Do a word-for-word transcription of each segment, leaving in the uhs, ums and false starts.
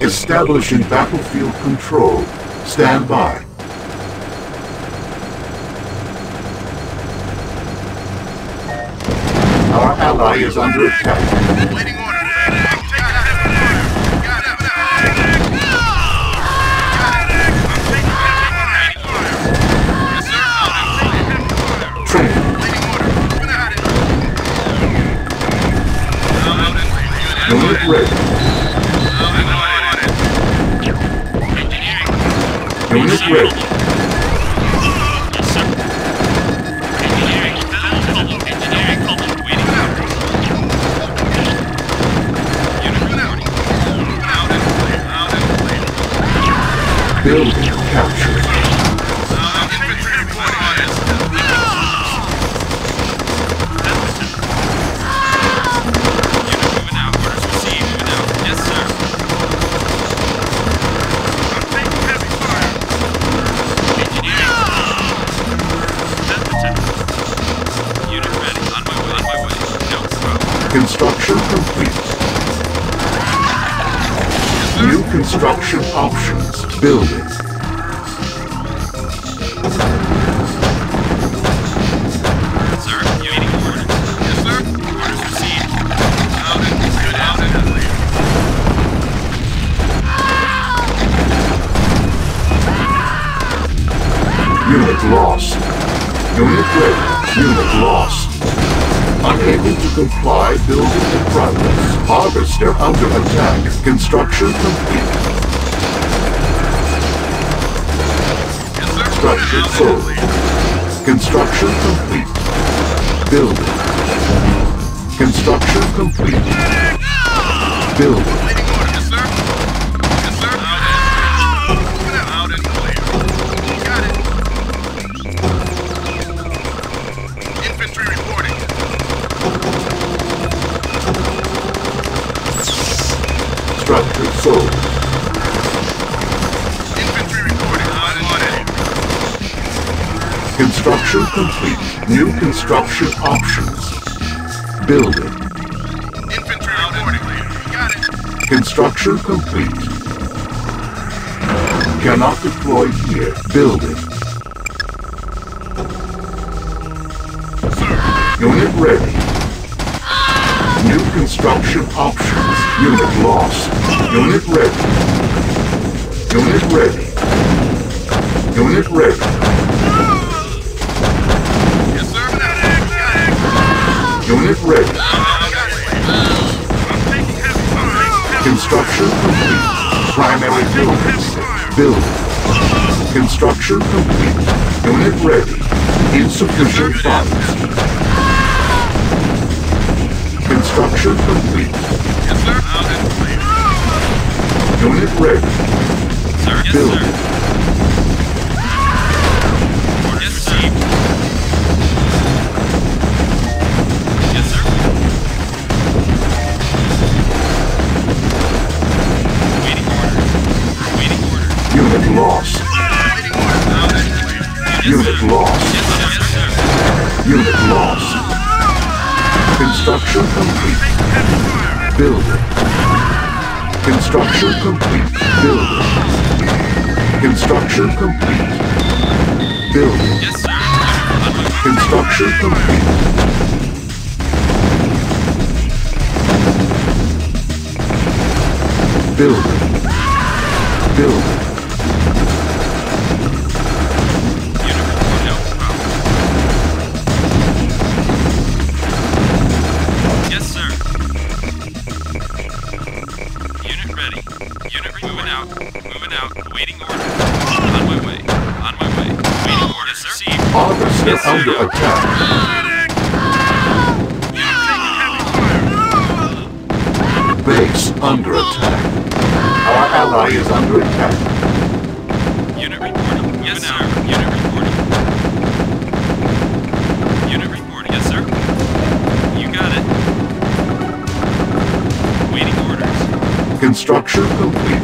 Establishing battlefield control. Stand by. Our ally is under attack. Waiting order. Unit ready. Unit ready. Building captured. Construction complete. New construction options. Building. Sir, waiting orders. Yes, sir. Orders received. Out and good out and clear. Unit lost. Unit ready. Unit lost. Unable to comply, building in progress. Harvester under attack. Construction complete. Structure sold. Construction complete. Building. Construction complete. Building. Structure sold. Infantry reporting. Construction complete. New construction options. Building. Infantry reporting. Got it. Construction complete. Cannot deploy here. Building. Sir. Unit ready. New construction options. Unit lost. Unit ready. Unit ready. Unit ready. Yes, sir. Unit ready. Construction complete. Primary buildings. Building. Construction complete. Unit ready. Insufficient funds. Structure complete. Yes, sir. Out and clear. Unit ready. Sir, yes, building. Sir. Orders yes, received. Yes, sir. Waiting order. Waiting order. Unit lost. Waiting order. Out and clear. Yes, unit sir. Lost. Yes, sir. Yes, sir. Unit lost. Construction complete. Building. Construction complete. Building. Construction complete. Building. Yes, sir. Construction complete. Building. Building. They're under attack. Base under attack. Our ally is under attack. Unit reporting. Yes, sir. Unit reporting. Unit reporting. Yes, sir. You got it. Waiting orders. Construction complete.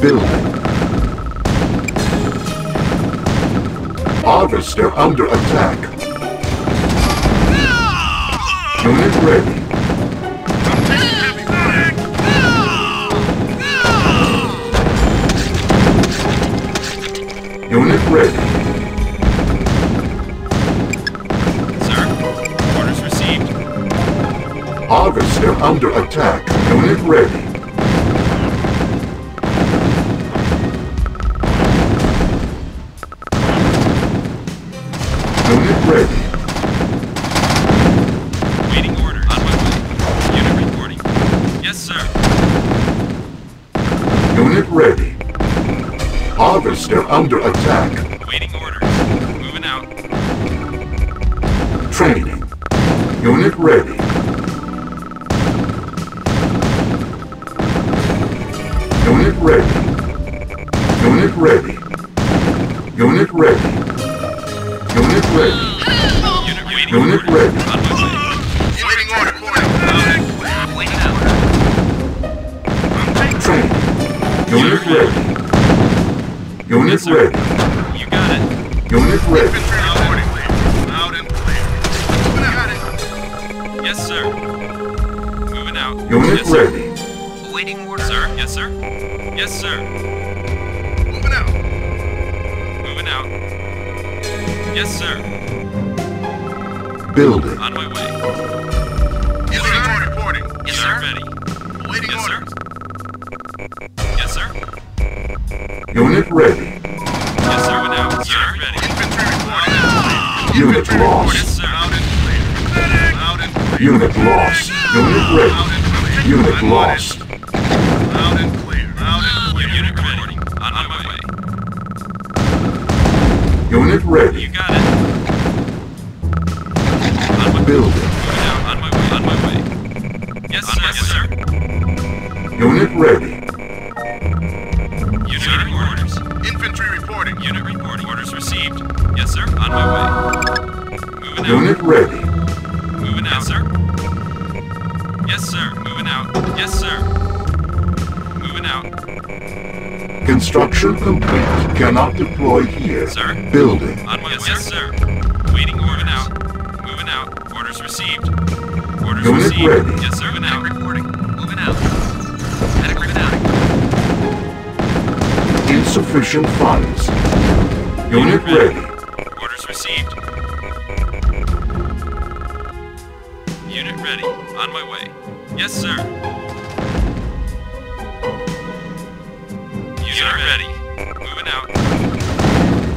Building. Harvester under attack. Unit ready. Unit ready. Sir, orders received. Harvester under attack. Unit ready. Harvester under attack. Awaiting orders. Moving out. Training. Unit ready. Unit ready. Unit ready. Unit ready. Unit ready. Unit ready. Unit ready. Waiting order. Waiting out. Training. Unit ready. Unit yes, ready. You got it. Unit ready. Loud and clear. Moving out. Yes, sir. Moving out. Unit yes, ready. Sir. Awaiting order. Sir. Yes, sir. Yes, sir. Moving out. Moving out. Yes, sir. Building. On my way. Yes, sir. Reporting. Yes, sir. Ready. Awaiting yes, order. Sir. Yes, sir. Unit ready. Yes, sir. Without, sir. Ready. Infantry reporting. Unit lost. Unit lost. Unit ready. Unit lost. Loud and clear. Loud and clear. Unit reporting. On my way. Unit ready. You got it. Building. On my way. On my way. Yes, sir. Yes, sir. Unit ready. Unit ready. Moving out, sir. Yes, sir. Moving out. Yes, sir. Moving out. Construction complete. Cannot deploy here. Sir. Building. On my way. Yes, sir. Waiting. Moving out. Moving out. Orders received. Orders received. Unit ready. Yes, sir. Moving out. Reporting. Moving out. Medic moving out. Insufficient funds. Unit ready. Orders received. On my way. Yes, sir. Unit sir. Ready. Moving out.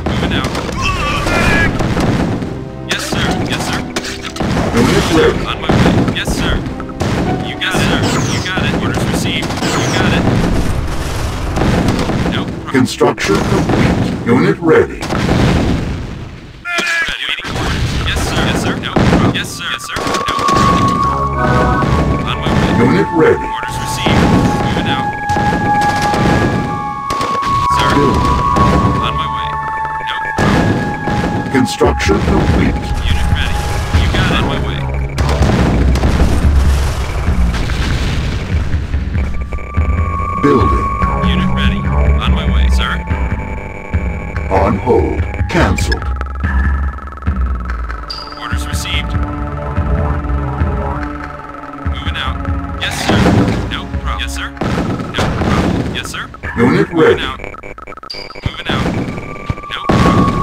Moving out. Yes, sir. Yes, sir. Unit ready. On my way. Yes, sir. You got it. You got it. Orders received. You got it. No. Construction complete. Unit ready. Unit ready. Waiting orders. Yes, sir. Yes, sir. No. Yes, sir. Yes, sir. Unit ready. Orders received. Moving out. Sir. Building. On my way. No. Construction complete. Unit ready. You got it. On my way. Building. Unit ready. On my way, sir. On hold. Cancelled. Orders received. Moving out. Yes, sir. No problem. Yes, sir. No problem. Yes, sir. Unit ready. Moving out. Moving out. No problem.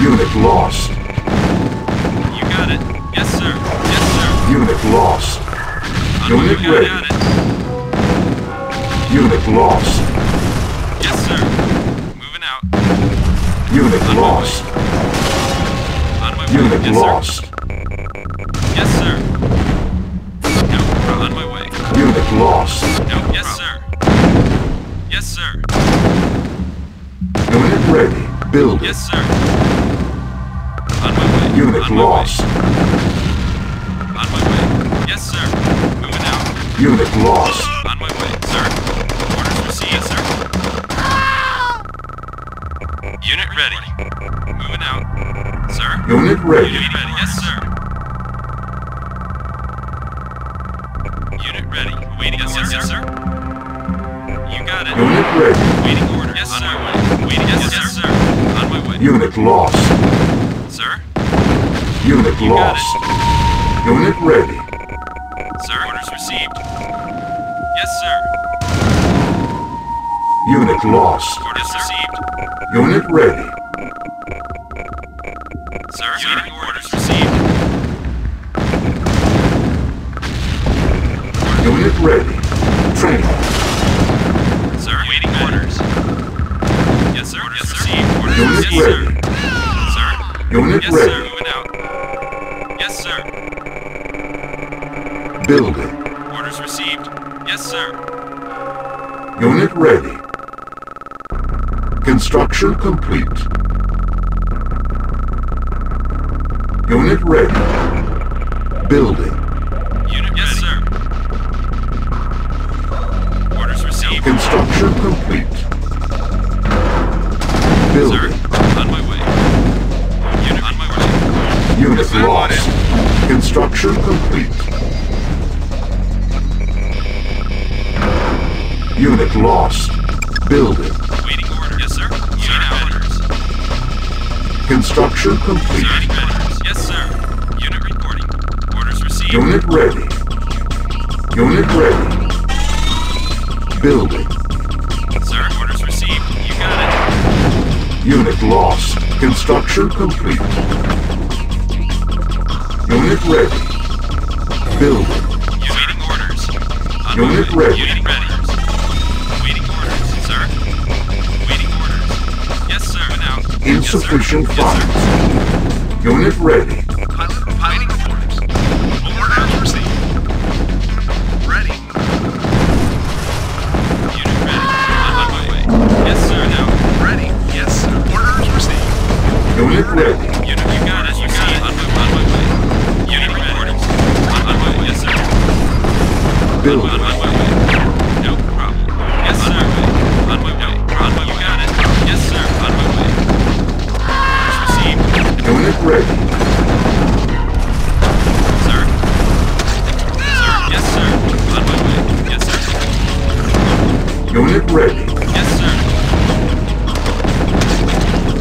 Unit lost. You got it. Yes, sir. Yes, sir. Unit lost. Unit ready. Unit lost. Yes, sir. Moving out. Unit lost. Unit lost. Yes, sir. No problem. On my way. Unit lost. No, yes, sir. Yes, sir. Unit ready. Build. Yes, sir. On my way. Unit on lost. Way. On my way. Yes, sir. Moving out. Unit lost. On my way, sir. Orders received, sir. Unit ready. Moving out, sir. Unit ready. Unit ready. Yes, sir. Unit ready. Waiting yes, sir. Yes, sir. You got it. Unit ready. Waiting order. Yes, sir. On my way. Waiting yes, yes, sir. Yes, sir. On my way. Unit lost. Sir? Unit you lost. Unit ready. Sir, orders received. Yes, sir. Unit lost. Orders received. Unit ready. Sir, unit orders received. Unit ready. Training. Sir, waiting orders. Yes, sir. Orders received. Orders received. Unit ready. Sir. Unit yes, ready. Sir. Moving out. Yes, sir. Building. Orders received. Yes, sir. Unit ready. Construction complete. Unit ready. Building. Unit yes, ready. Sir. Orders received. Construction complete. Building. Sir, on my way. Unit on my way. Unit yes, lost. Construction complete. Unit lost. Building. Waiting order. Yes, sir. Unit orders. Construction complete. Sir, yes, sir. Unit reporting. Orders received. Unit ready. Unit ready. Building. Sir, orders received. You got it. Unit lost. Construction complete. Unit ready. Building. Waiting orders. Unit ready. Unit ready. Insufficient yes, funds. Yes, unit ready. Pilot, piloting orders. Orders received. Ready. Unit ready. On my way. Yes, sir. Now. Ready. Yes, sir. Orders received. Unit ready. Unit, you got it. You got it. On my way. Unit reporting. On my way. Yes, sir. Build. On my way. No problem. Yes, sir. On my way. On my way. You got it. Yes, sir. On my way. Unit ready. Sir. Sir. Yes, sir. On my way. Yes, sir. Unit ready. Yes, sir.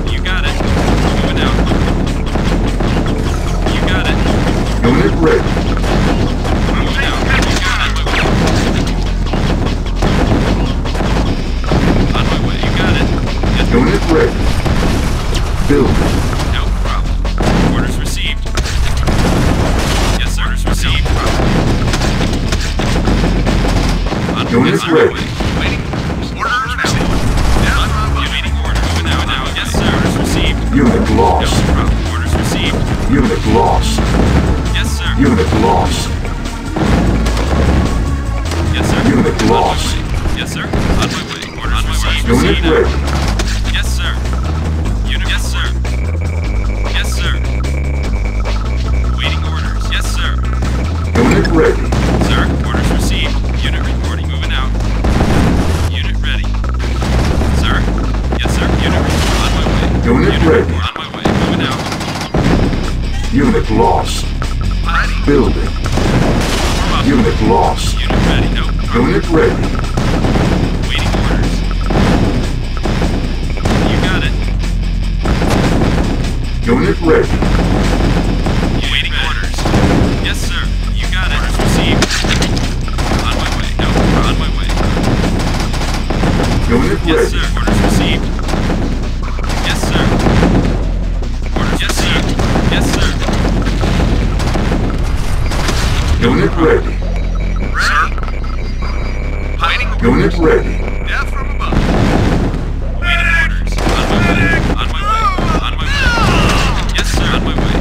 You got it. Moving out. You got it. Unit ready. Moving out. You got it. On my way. You got it. Yes. Unit ready. Building. Unit yes, ready. Waiting. Orders received. Now, awaiting order. Now, now. Yes, sir. Orders received. Unit lost. No, orders received. Unit lost. Yes, sir. Unit lost. Yes, sir. Unit lost. Yes, sir. On my way. Orders on my way. Unit ready. Yes, sir. Unit. Yes, sir. Yes, sir. Waiting orders. Yes, sir. Unit ready. Sir. Orders received. Unit reporting. Out. Unit ready. Sir? Yes, sir. Unit on my way. Unit, unit ready. On my way. Moving out. Unit lost. Ready. Building. Unit lost. Unit ready. No. Unit ready. Waiting orders. You got it. Unit ready. Waiting orders. Yes, sir. You got it. Orders received. On my way. Unit yes, ready. Sir. Orders received. Yes, sir. Orders yes, sir. Yes, sir. Unit ready. Sir. Waiting. Unit ready. Death from above. Waiting orders. On my way. On my way. On my way. Yes, sir. On my way.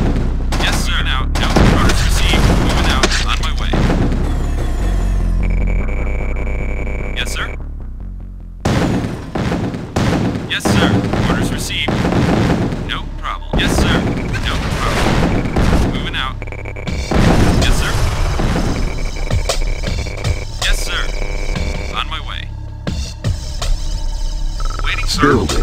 Yes, sir. Now. Now. Orders received. Moving out. On my way. Yes, sir. Yes, sir. Orders received. No problem. Yes, sir. No problem. Moving out. Yes, sir. Yes, sir. On my way. Waiting, sir. Building.